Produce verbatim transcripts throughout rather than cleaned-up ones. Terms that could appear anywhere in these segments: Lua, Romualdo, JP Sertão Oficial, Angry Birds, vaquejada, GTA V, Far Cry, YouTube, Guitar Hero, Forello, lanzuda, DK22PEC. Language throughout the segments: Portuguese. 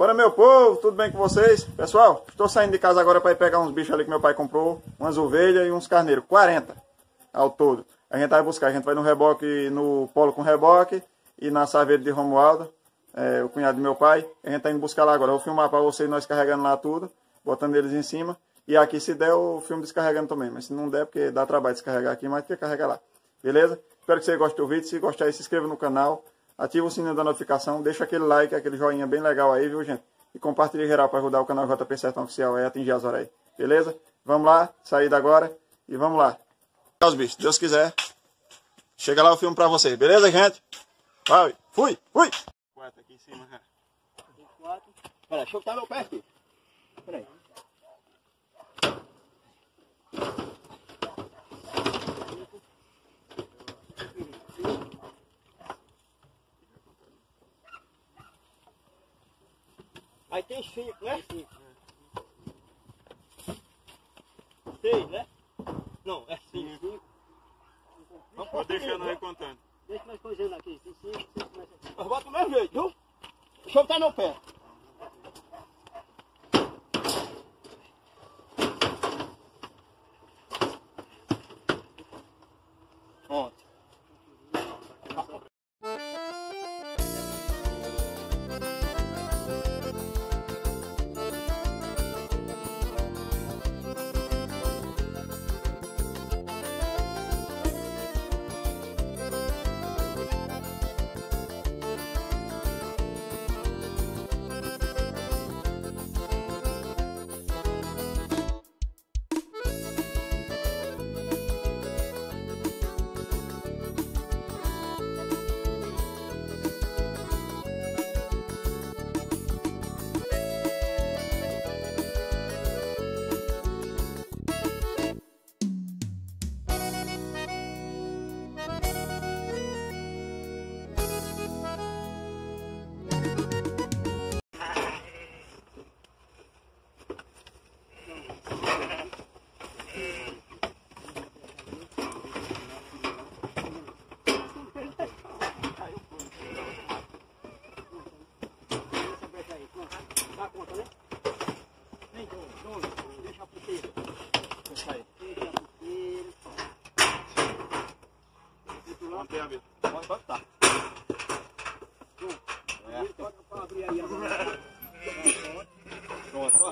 Bora, meu povo, tudo bem com vocês? Pessoal, estou saindo de casa agora para ir pegar uns bichos ali que meu pai comprou, umas ovelhas e uns carneiros, quarenta ao todo. A gente vai buscar, a gente vai no reboque, no polo com reboque e na saveira de Romualdo, é, o cunhado do meu pai. A gente tá indo buscar lá agora, eu vou filmar para vocês nós carregando lá tudo, botando eles em cima. E aqui se der eu filmo descarregando também, mas se não der porque dá trabalho descarregar aqui, mas tem que carregar lá. Beleza? Espero que você goste do vídeo, se gostar aí se inscreva no canal. Ativa o sininho da notificação, deixa aquele like, aquele joinha bem legal aí, viu, gente? E compartilha geral para ajudar o canal J P Sertão Oficial aí, atingir as horas aí. Beleza? Vamos lá, saída agora e vamos lá. Os bichos, Deus quiser. Chega lá o filme para vocês, beleza, gente? Vai, fui, fui! Quatro aqui em cima, cara. Quatro. Peraí, deixa eu botar meu pé aqui. Peraí. Aí tem cinco, né? Seis, né? Não, é cinco. Vou deixar nós contando. Deixa nós coisando aqui. Tem cinco, cinco, mais aqui. Mas bota o mesmo jeito, viu? Deixa eu botar no pé. Pronto.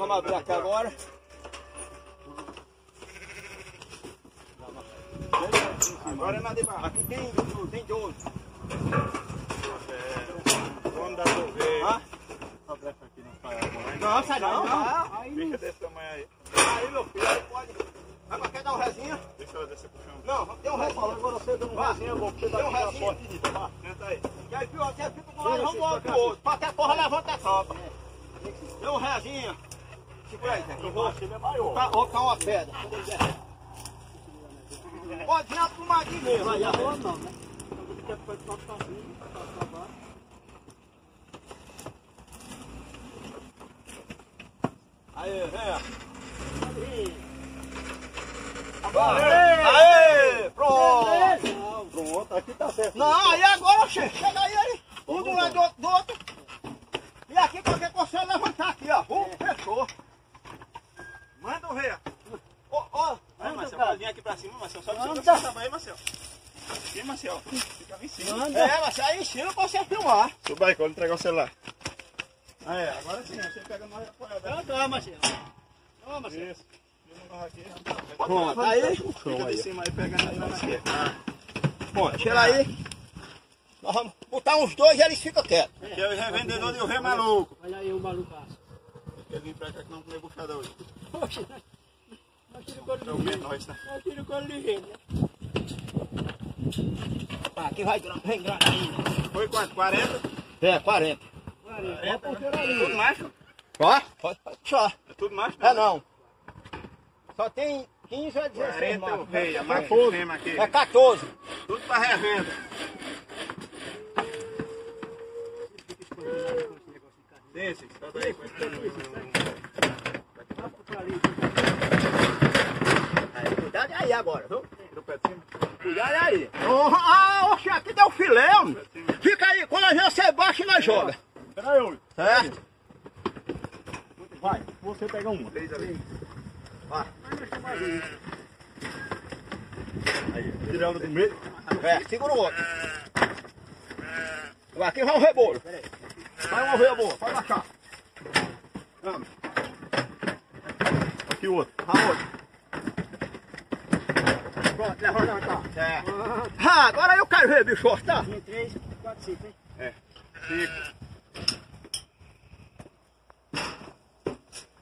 Vamos abrir aqui agora. Agora é na de barra. Aqui tem, tem de ouro. Vamos dar para ver. Só brecha aqui não sai agora. Não, sai não. Deixa desse tamanho aí. Aí, meu filho, aí pode. Agora quer dar um resinha? Deixa eu descer pro chão. Não, tem um resinha. Agora você dá um resinha, bom. Você dá um resinha. Senta aí. E aí, filho, aqui é fica com nós. Vamos lá pro outro. Qualquer porra, levanta a sopa. Deu um reazinho. Segura aí, Zé. Eu vou colocar uma pedra. Pode ir aprumadinho mesmo. Vai, já vou não, né? Aê, vem. Aê, aê, pronto. Pronto, aqui tá certo. Não, aí agora, chega aí, aí. Um do lado do outro. E aqui qualquer coisa levantar aqui, ó. Um, é. Fechou. Manda o ré. Ó, ó. Vai, Marcel. Pode vir aqui pra cima, Marcel. Sobe o seu tamanho, Marcel. Aqui, Marcel. Fica lá em cima. Manda. É, Marcel. Aí em cima pra você filmar. Suba aí, que eu vou entregar o celular. Ah, é. Agora sim. Você pega mais apoiada. Não, tá, Marcel. Não, Marcel. Isso. Pronto. Aí. Fica de cima aí, pegando aí, Marcel. Bom, cheira aí. Nós vamos botar uns dois e eles ficam quietos. É, é o revendedor e o rei maluco. Olha aí o malucaço. Ele vem pra cá que não comeu buchada hoje. Poxa, nós tira o couro de rei. Nós tira o couro de rei, né? Aqui vai vem grana ainda. Foi quanto? quarenta? É, quarenta. quarenta. Tudo macho? Ó, pode puxar. É tudo macho? É não. Só tem quinze a dezesseis. quarenta é o rei, a macho mesmo aqui. É quatorze. Tudo pra revenda. Esse, tá daí, vai ficar no meio. Cuidado aí agora, viu? Do pé de cima. Cuidado aí. Oh, ah, oxe, aqui deu filé, homem. Fica aí, quando a gente sai baixo, nós joga. Pera aí, homem. Certo? Vai, você pega uma. Três ali. Vai. Aí, tira ela do meio. É, segura o outro. Vai, aqui vai um rebolo. Vai uma veia boa, vai baixar. Vamos. Aqui o outro. Vai o outro. Pronto, levanta. É. Ah, agora eu quero ver, bicho, tá? três, quatro, cinco, hein? É. cinco.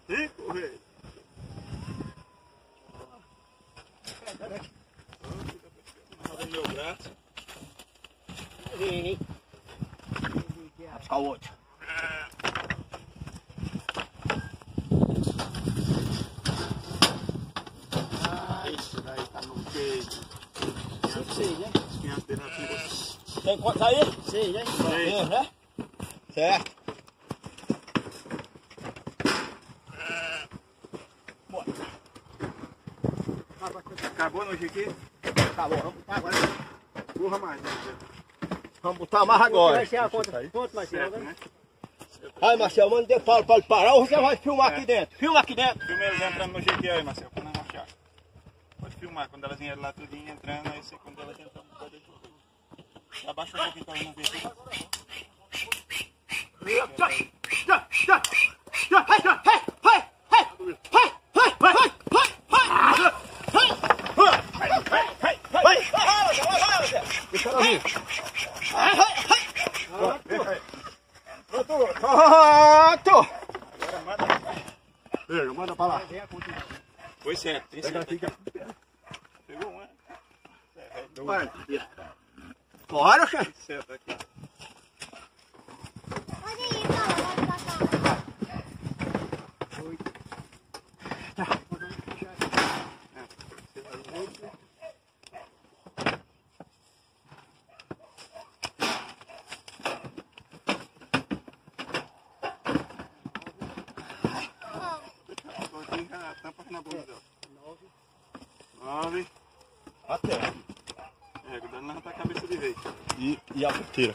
cinco, velho. Olha o meu braço. Vem, vai buscar o outro. Tem quantos aí? Seis, né? Seis, né? Certo. Bora. Acabou no G Q? Acabou, vamos botar agora. Burra mais, né? Vamos botar mais agora. Vai ser a conta, quanto mais cedo, né? Aí, Marcel, manda de Paulo para ele parar ou você vai filmar aqui dentro. Filma aqui dentro. Filma eles entrando no G Q aí, Marcel, pra não mostrar. Pode filmar, quando elas vieram lá tudinho entrando, aí você quando elas entrando, pode tudo. Abaixa um pouquinho pra não ver. Agora manda. Veja, manda pra lá. Foi certo, tem certo. Pegou um, né? Vai. Bora, cara. Senta aqui. Pode ir, Paulo. Pode pra cá. Tampa na boca dela. Nove. Nove. Até. É, cuidado, levantar a cabeça direita. E, e a tira.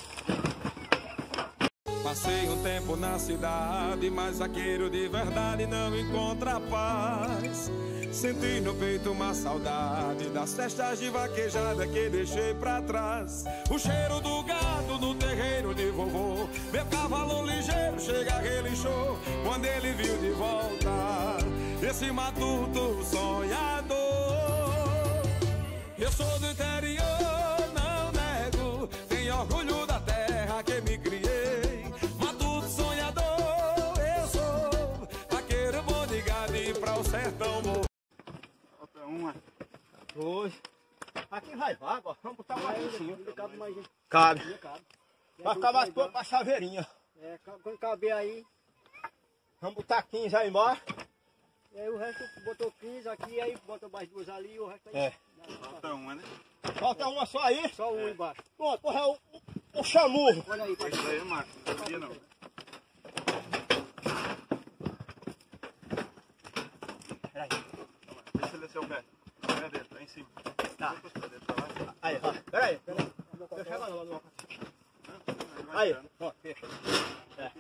Passei um tempo na cidade, mas vaqueiro de verdade não encontra paz. Senti no peito uma saudade das festas de vaquejada que deixei pra trás. O cheiro do gado no terreiro de vovô, meu cavalo ligeiro chega relinchou quando ele viu de volta esse matuto sonhador. Eu sou do interior, orgulho da terra que me criei, matuto sonhador, eu sou vaqueiro bom de gado e pra o sertão bom. Falta uma, dois. Aqui vai vaga, vamos botar mais um pouquinho. Cabe mais gente. Cabe. Vai ficar mais pouco pra chaveirinha. É, quando caber aí. Vamos botar quinze aí embaixo. E aí o resto botou quinze aqui, aí botou mais duas ali e o resto aí. É. Falta uma, né? Falta uma só aí? Só uma embaixo. Pronto, porra, o, o chamurro. Olha aí, pode sair, Marcos. Não sabia não. Peraí. Deixa ele descer o pé. Pé dele, tá em cima. Tá. Aí, ó. Peraí. Deixa ela lá no. Aí, ó. Fecha. É.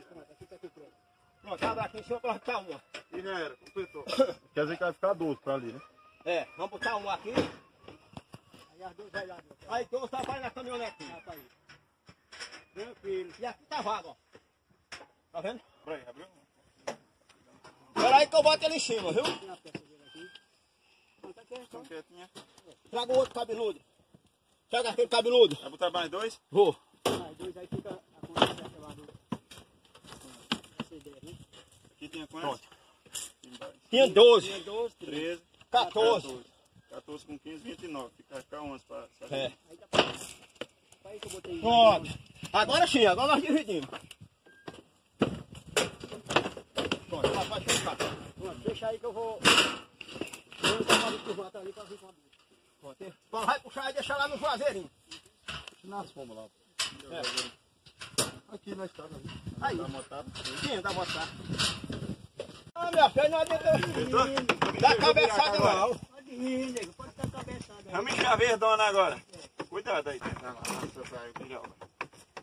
Pronto, tá aqui em cima pra botar uma. E já era, completou. Quer dizer que vai ficar doze pra ali, né? É, vamos botar uma aqui. Aí dois tá vai na caminhonete. Ah, tá aí. Tranquilo. E aqui tá vaga, ó. Tá vendo? Peraí, abriu. Espera aí que eu boto ele em cima, viu? Traga o outro cabeludo. Traga aquele cabeludo. Vai botar mais dois? Vou. Mais dois, aí fica a conta daquela do... Essa ideia, né? Aqui tinha quantos? Tinha doze. Tinha doze, treze. quatorze. quatorze com quinze, vinte e nove. Fica cá onze para sair. É. Pronto. Agora sim, agora nós dividimos. Pronto, rapaz, fechar. Pronto, fecha aí que eu vou. Vou botar uma curvata ali para ver com a boca. Pronto, vai puxar e deixar lá no juazeirinho. Nas pombas lá. É. Aqui na estrada. Aí. Dá montado? Sim, dá montado. Ah, minha filha, não adianta. Dá cabeçada não. Ih, nego, pode estar cabeçada. Vamos encher a verdona agora. É. Cuidado aí.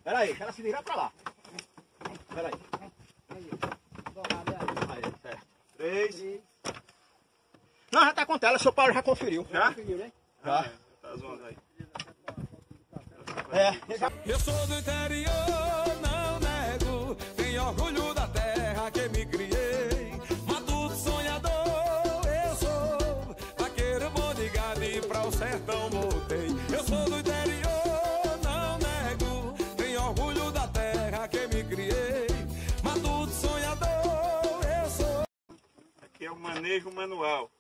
Pera aí, deixa ela se virar pra lá. Pera aí. Aí, aí, certo. Três. Três. Não, já tá com tela, seu Paulo já conferiu. Já? Já conferiu, né? Já. Ah, tá zoando aí. É. Já... Eu sou do interior, não nego, tenho orgulho da terra que me criei. Matuto sonhador, eu sou, vaqueiro bom de gado e pra o sertão voltei. Eu sou do interior, não nego, tenho orgulho da terra que me criei. Matuto sonhador, eu sou. Aqui é o manejo manual.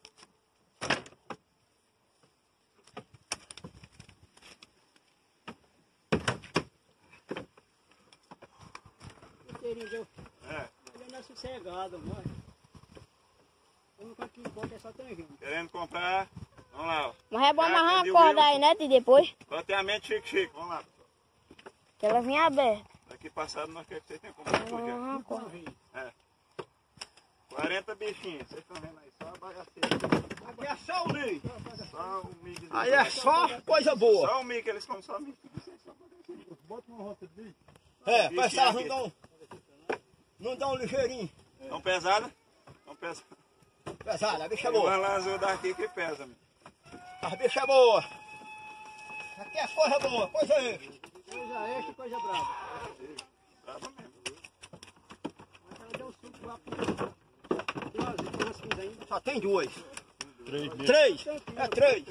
É. Ele não é sossegado, mano. Vamos comprar que importa, é só tangente. Querendo comprar? Vamos lá, ó. Mas é bom amarrar uma corda aí, né, Titi? Depois. Prateamento chique-chique, vamos lá. Que ela vinha aberta. Daqui passado nós queremos que vocês tenham comprado tudo aqui. É. quarenta bichinhos, vocês estão vendo aí, só a bagaceira. Aqui é só o milho. Só o milho. Aí é só coisa boa. Só o milho, que eles comem só o milho. Bota uma rota de milho. É, passar não. Não dá um ligeirinho. É. Não pesada? Não pesa. Pesada, a bicha é boa. Uma azul daqui que pesa, meu. A bicha é boa. Aqui é coisa boa, coisa extra. Coisa extra e coisa brava. Brava mesmo. Mas ela deu um suco lá pro ainda. Só tem dois. Três. Três? É três.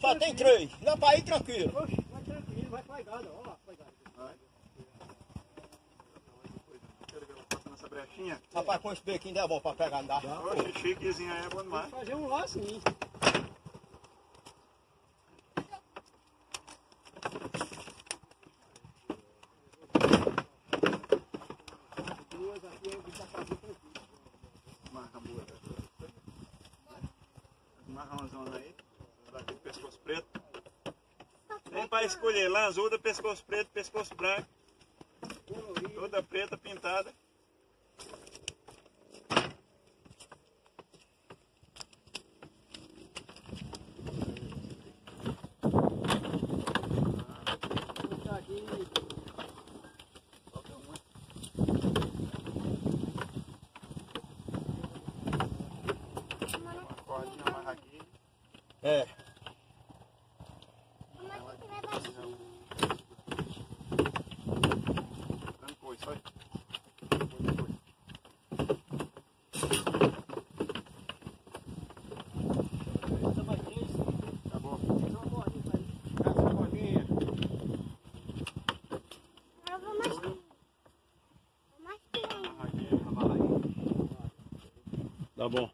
Só tem três. Dá pra ir tranquilo. Vai tranquilo, vai paigada, ó lá, paigada. Brechinha. Rapaz, com esse bequinho é bom pra pegar andar. Oxe, chiquezinho aí é bom demais. Vou fazer um lá assim. Duas aqui eu vou passar aqui tranquilo. Marca boa. Marca uma zona aí. Daqui pescoço preto. Tem pra escolher lanzuda, pescoço preto, pescoço branco. Toda preta, pintada. É. Trancou isso aí. Acabou. Acabou a linha. Agora eu vou mais. Vou mais. Tá bom.